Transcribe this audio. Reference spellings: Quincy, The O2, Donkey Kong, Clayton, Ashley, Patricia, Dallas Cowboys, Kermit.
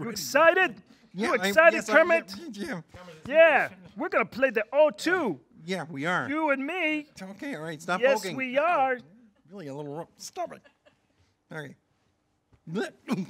You excited? Yeah, you excited, Kermit? Yeah, we're going to play the O2. Yeah, we are. You and me. Okay, all right, stop poking. Yes, we are. Really a little rough. Stop it. All right.